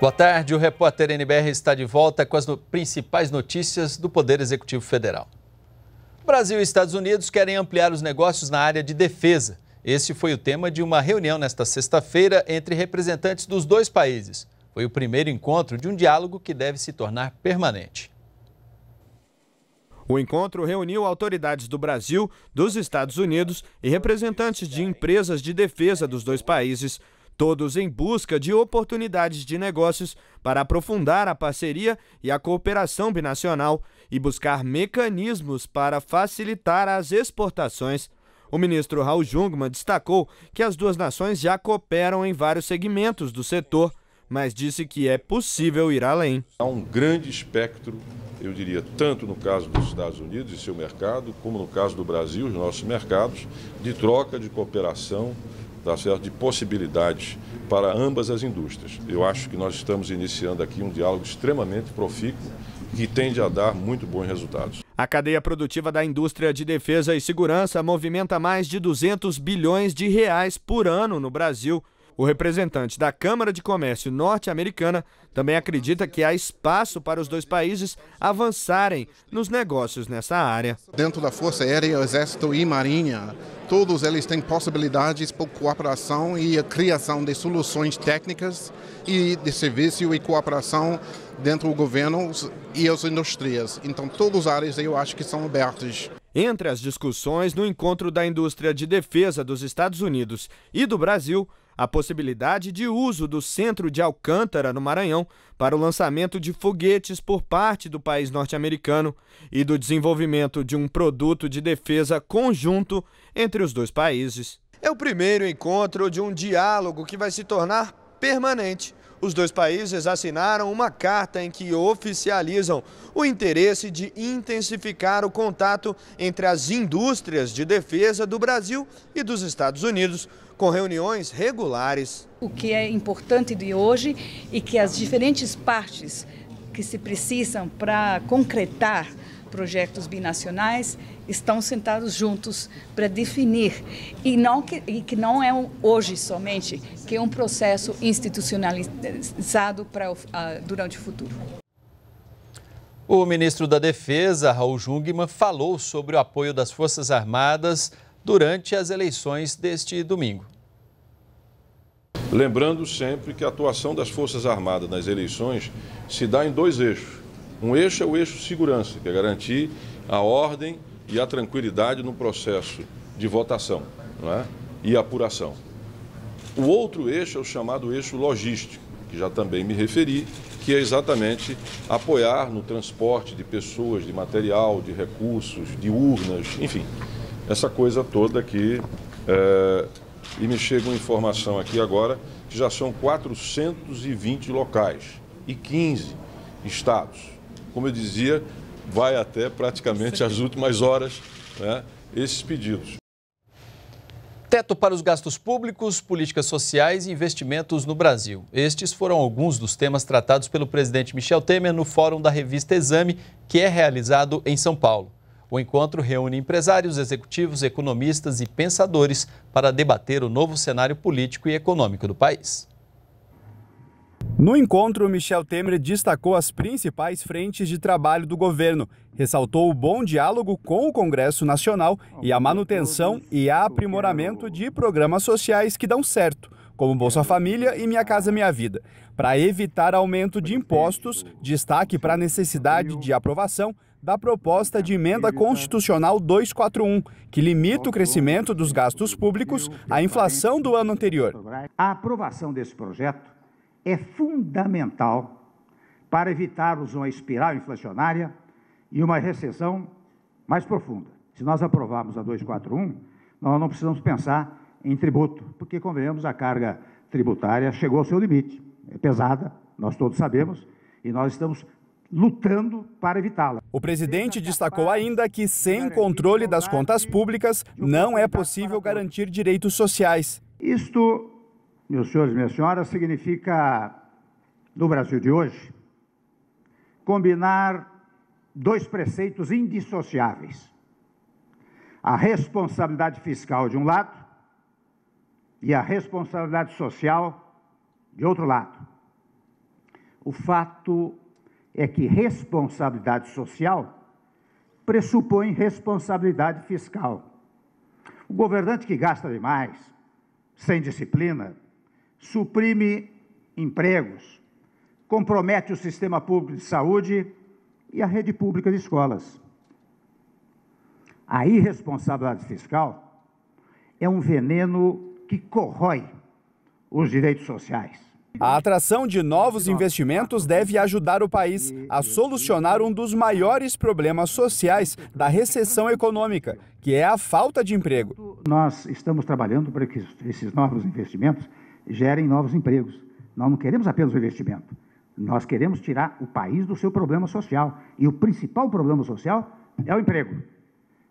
Boa tarde, o repórter NBR está de volta com as principais notícias do Poder Executivo Federal. Brasil e Estados Unidos querem ampliar os negócios na área de defesa. Esse foi o tema de uma reunião nesta sexta-feira entre representantes dos dois países. Foi o primeiro encontro de um diálogo que deve se tornar permanente. O encontro reuniu autoridades do Brasil, dos Estados Unidos e representantes de empresas de defesa dos dois países, todos em busca de oportunidades de negócios para aprofundar a parceria e a cooperação binacional e buscar mecanismos para facilitar as exportações. O ministro Raul Jungmann destacou que as duas nações já cooperam em vários segmentos do setor, mas disse que é possível ir além. Há um grande espectro, eu diria, tanto no caso dos Estados Unidos e seu mercado, como no caso do Brasil, os nossos mercados, de troca, de cooperação, de possibilidades para ambas as indústrias. Eu acho que nós estamos iniciando aqui um diálogo extremamente profícuo que tende a dar muito bons resultados. A cadeia produtiva da indústria de defesa e segurança movimenta mais de 200 bilhões de reais por ano no Brasil. O representante da Câmara de Comércio norte-americana também acredita que há espaço para os dois países avançarem nos negócios nessa área. Dentro da Força Aérea, Exército e Marinha, todos eles têm possibilidades por cooperação e a criação de soluções técnicas e de serviço e cooperação dentro do governo e as indústrias. Então, todas as áreas eu acho que são abertas. Entre as discussões no encontro da indústria de defesa dos Estados Unidos e do Brasil, a possibilidade de uso do Centro de Alcântara, no Maranhão, para o lançamento de foguetes por parte do país norte-americano e do desenvolvimento de um produto de defesa conjunto entre os dois países. É o primeiro encontro de um diálogo que vai se tornar permanente. Os dois países assinaram uma carta em que oficializam o interesse de intensificar o contato entre as indústrias de defesa do Brasil e dos Estados Unidos, com reuniões regulares. O que é importante de hoje é que as diferentes partes que se precisam para concretar projetos binacionais estão sentados juntos para definir, e que não é hoje somente, que é um processo institucionalizado durante o futuro. O ministro da Defesa, Raul Jungmann, falou sobre o apoio das Forças Armadas durante as eleições deste domingo. Lembrando sempre que a atuação das Forças Armadas nas eleições se dá em dois eixos. Um eixo é o eixo segurança, que é garantir a ordem e a tranquilidade no processo de votação, não é? E apuração. O outro eixo é o chamado eixo logístico, que já também me referi, que é exatamente apoiar no transporte de pessoas, de material, de recursos, de urnas, enfim, essa coisa toda aqui. E me chega uma informação aqui agora que já são 420 locais e 15 estados. Como eu dizia, vai até praticamente as últimas horas, né, esses pedidos. Teto para os gastos públicos, políticas sociais e investimentos no Brasil. Estes foram alguns dos temas tratados pelo presidente Michel Temer no fórum da revista Exame, que é realizado em São Paulo. O encontro reúne empresários, executivos, economistas e pensadores para debater o novo cenário político e econômico do país. No encontro, Michel Temer destacou as principais frentes de trabalho do governo, ressaltou o bom diálogo com o Congresso Nacional e a manutenção e aprimoramento de programas sociais que dão certo, como Bolsa Família e Minha Casa Minha Vida. Para evitar aumento de impostos, destaque para a necessidade de aprovação da proposta de emenda constitucional 241, que limita o crescimento dos gastos públicos à inflação do ano anterior. A aprovação desse projeto é fundamental para evitarmos uma espiral inflacionária e uma recessão mais profunda. Se nós aprovarmos a 241, nós não precisamos pensar em tributo, porque, convenhamos, a carga tributária chegou ao seu limite. É pesada, nós todos sabemos, e nós estamos lutando para evitá-la. O presidente destacou ainda que, sem controle das contas públicas, não é possível garantir direitos sociais. Isto, meus senhores e minhas senhoras, significa, no Brasil de hoje, combinar dois preceitos indissociáveis. A responsabilidade fiscal de um lado e a responsabilidade social de outro lado. O fato é que responsabilidade social pressupõe responsabilidade fiscal. O governante que gasta demais, sem disciplina, suprime empregos, compromete o sistema público de saúde e a rede pública de escolas. A irresponsabilidade fiscal é um veneno que corrói os direitos sociais. A atração de novos investimentos deve ajudar o país a solucionar um dos maiores problemas sociais da recessão econômica, que é a falta de emprego. Nós estamos trabalhando para que esses novos investimentos gerem novos empregos. Nós não queremos apenas o investimento, nós queremos tirar o país do seu problema social. E o principal problema social é o emprego.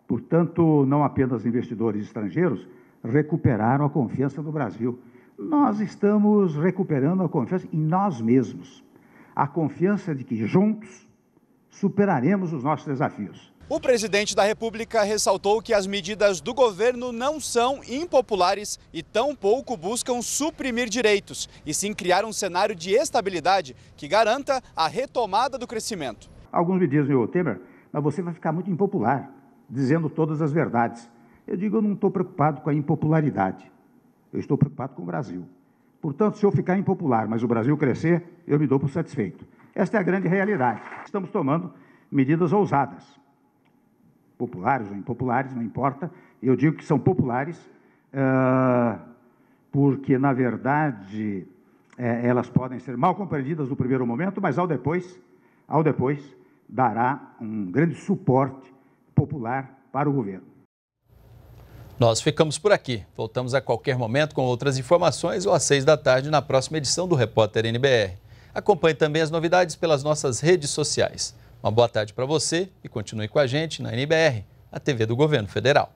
Portanto, não apenas investidores estrangeiros recuperaram a confiança no Brasil. Nós estamos recuperando a confiança em nós mesmos, a confiança de que juntos superaremos os nossos desafios. O presidente da República ressaltou que as medidas do governo não são impopulares e tampouco buscam suprimir direitos, e sim criar um cenário de estabilidade que garanta a retomada do crescimento. Alguns me dizem, ô Temer, mas você vai ficar muito impopular, dizendo todas as verdades. Eu digo, eu não estou preocupado com a impopularidade. Eu estou preocupado com o Brasil. Portanto, se eu ficar impopular, mas o Brasil crescer, eu me dou por satisfeito. Esta é a grande realidade. Estamos tomando medidas ousadas. Populares ou impopulares, não importa. Eu digo que são populares, porque, na verdade, elas podem ser mal compreendidas no primeiro momento, mas ao depois dará um grande suporte popular para o governo. Nós ficamos por aqui. Voltamos a qualquer momento com outras informações ou às 6 da tarde na próxima edição do Repórter NBR. Acompanhe também as novidades pelas nossas redes sociais. Uma boa tarde para você e continue com a gente na NBR, a TV do Governo Federal.